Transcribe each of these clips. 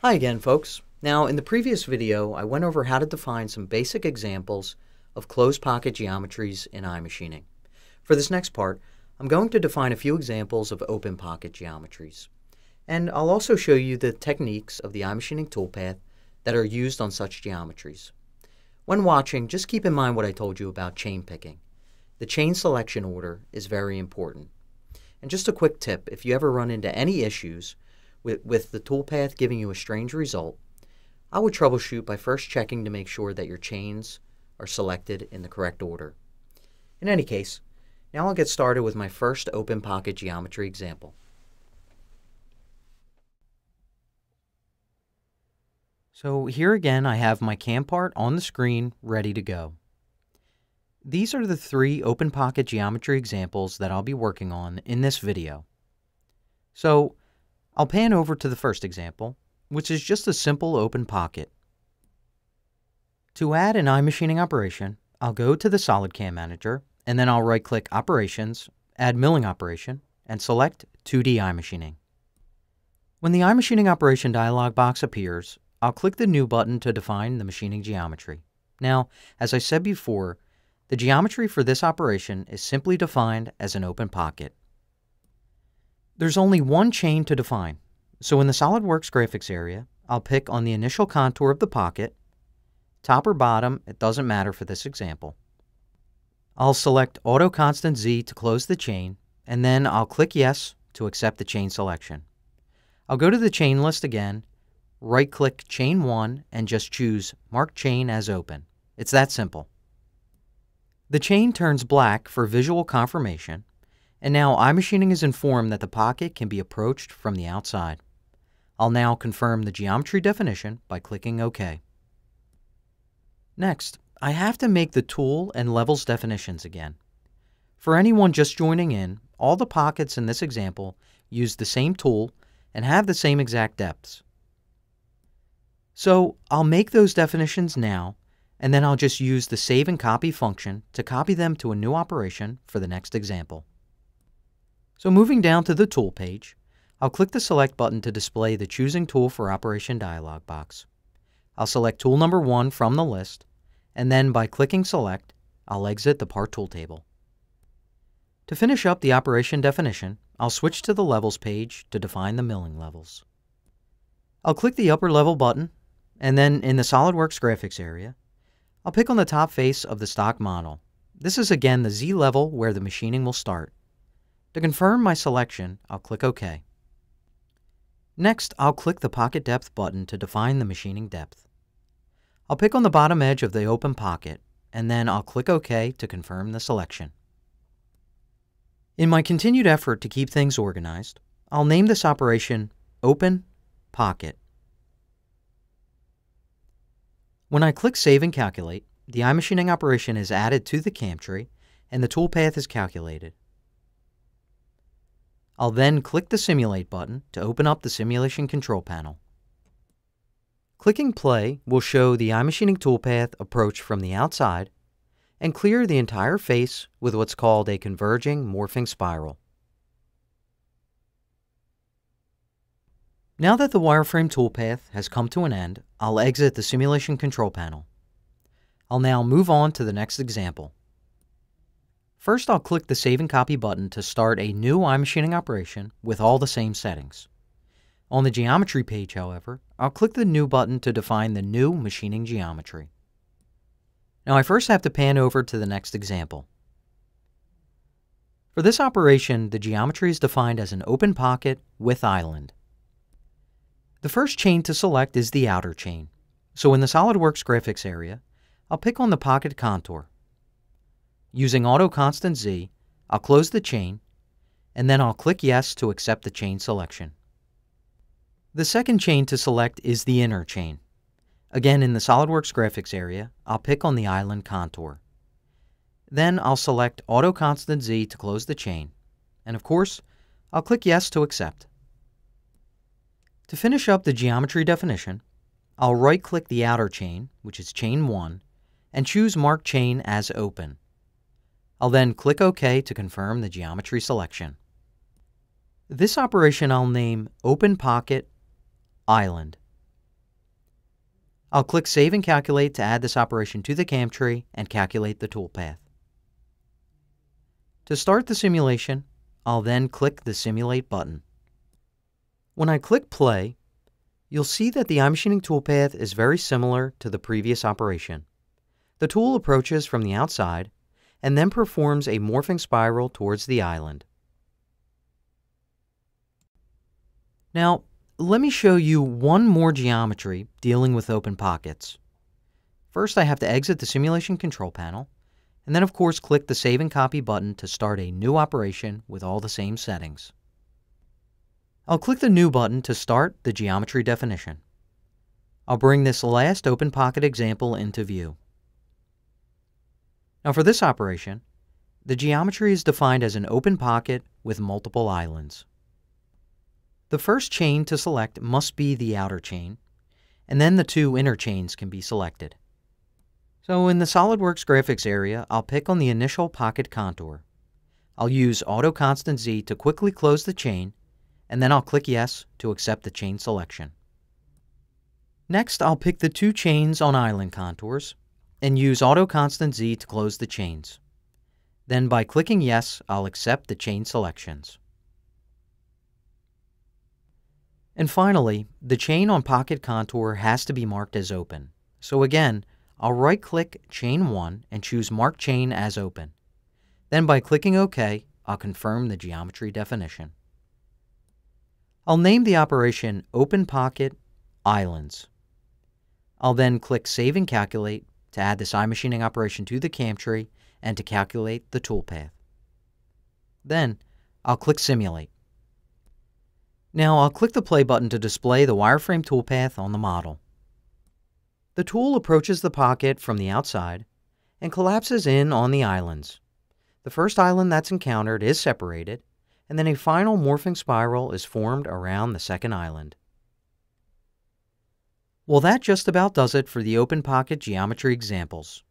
Hi again, folks. Now, in the previous video, I went over how to define some basic examples of closed pocket geometries in iMachining. For this next part, I'm going to define a few examples of open pocket geometries. And I'll also show you the techniques of the iMachining toolpath that are used on such geometries. When watching, just keep in mind what I told you about chain picking. The chain selection order is very important. And just a quick tip, if you ever run into any issues with the toolpath giving you a strange result, I would troubleshoot by first checking to make sure that your chains are selected in the correct order. In any case, now I'll get started with my first open pocket geometry example. So here again I have my CAM part on the screen ready to go. These are the three open pocket geometry examples that I'll be working on in this video. So I'll pan over to the first example, which is just a simple open pocket. To add an iMachining operation, I'll go to the SolidCAM Manager, and then I'll right-click Operations, Add Milling Operation, and select 2D iMachining. When the iMachining Operation dialog box appears, I'll click the New button to define the machining geometry. Now, as I said before, the geometry for this operation is simply defined as an open pocket. There's only one chain to define, so in the SolidWorks graphics area, I'll pick on the initial contour of the pocket, top or bottom, it doesn't matter for this example. I'll select Auto-Constant Z to close the chain, and then I'll click Yes to accept the chain selection. I'll go to the chain list again, right-click Chain 1, and just choose Mark Chain as Open. It's that simple. The chain turns black for visual confirmation, and now iMachining is informed that the pocket can be approached from the outside. I'll now confirm the geometry definition by clicking OK. Next, I have to make the tool and levels definitions again. For anyone just joining in, all the pockets in this example use the same tool and have the same exact depths. So I'll make those definitions now, and then I'll just use the Save and Copy function to copy them to a new operation for the next example. So moving down to the Tool page, I'll click the Select button to display the Choosing Tool for Operation dialog box. I'll select Tool number 1 from the list, and then by clicking Select, I'll exit the Part Tool table. To finish up the operation definition, I'll switch to the Levels page to define the milling levels. I'll click the upper level button, and then in the SolidWorks graphics area, I'll pick on the top face of the stock model. This is again the Z level where the machining will start. To confirm my selection, I'll click OK. Next, I'll click the Pocket Depth button to define the machining depth. I'll pick on the bottom edge of the open pocket, and then I'll click OK to confirm the selection. In my continued effort to keep things organized, I'll name this operation Open Pocket. When I click Save and Calculate, the iMachining operation is added to the CAM tree, and the toolpath is calculated. I'll then click the Simulate button to open up the Simulation Control Panel. Clicking Play will show the iMachining toolpath approach from the outside and clear the entire face with what's called a converging morphing spiral. Now that the wireframe toolpath has come to an end, I'll exit the Simulation Control Panel. I'll now move on to the next example. First, I'll click the Save and Copy button to start a new iMachining operation with all the same settings. On the Geometry page, however, I'll click the New button to define the new machining geometry. Now, I first have to pan over to the next example. For this operation, the geometry is defined as an open pocket with island. The first chain to select is the outer chain. So in the SolidWorks graphics area, I'll pick on the pocket contour. Using Auto-Constant Z, I'll close the chain, and then I'll click Yes to accept the chain selection. The second chain to select is the inner chain. Again, in the SolidWorks graphics area, I'll pick on the island contour. Then I'll select Auto-Constant Z to close the chain, and of course, I'll click Yes to accept. To finish up the geometry definition, I'll right-click the outer chain, which is Chain 1, and choose Mark Chain as Open. I'll then click OK to confirm the geometry selection. This operation I'll name Open Pocket Island I'll click Save and Calculate to add this operation to the CAM tree and calculate the toolpath. To start the simulation, I'll then click the Simulate button. When I click play, you'll see that the iMachining toolpath is very similar to the previous operation. The tool approaches from the outside and then performs a morphing spiral towards the island. Now, let me show you one more geometry dealing with open pockets. First, I have to exit the simulation control panel, and then of course click the Save and Copy button to start a new operation with all the same settings. I'll click the New button to start the geometry definition. I'll bring this last open pocket example into view. Now for this operation, the geometry is defined as an open pocket with multiple islands. The first chain to select must be the outer chain, and then the two inner chains can be selected. So in the SolidWorks graphics area, I'll pick on the initial pocket contour. I'll use Auto-Constant Z to quickly close the chain, and then I'll click Yes to accept the chain selection. Next, I'll pick the two chains on island contours, and use Auto-Constant Z to close the chains. Then by clicking Yes, I'll accept the chain selections. And finally, the chain on pocket contour has to be marked as open. So again, I'll right-click Chain 1 and choose Mark Chain as Open. Then by clicking OK, I'll confirm the geometry definition. I'll name the operation Open Pocket Islands. I'll then click Save and Calculate to add this iMachining operation to the CAM tree and to calculate the toolpath. Then, I'll click Simulate. Now I'll click the play button to display the wireframe toolpath on the model. The tool approaches the pocket from the outside and collapses in on the islands. The first island that's encountered is separated, and then a final morphing spiral is formed around the second island. Well, that just about does it for the open pocket geometry examples.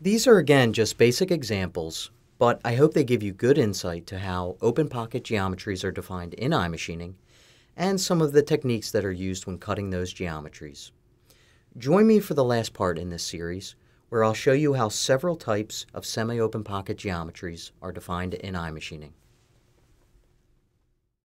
These are again just basic examples, but I hope they give you good insight to how open pocket geometries are defined in iMachining and some of the techniques that are used when cutting those geometries. Join me for the last part in this series, where I'll show you how several types of semi-open pocket geometries are defined in iMachining.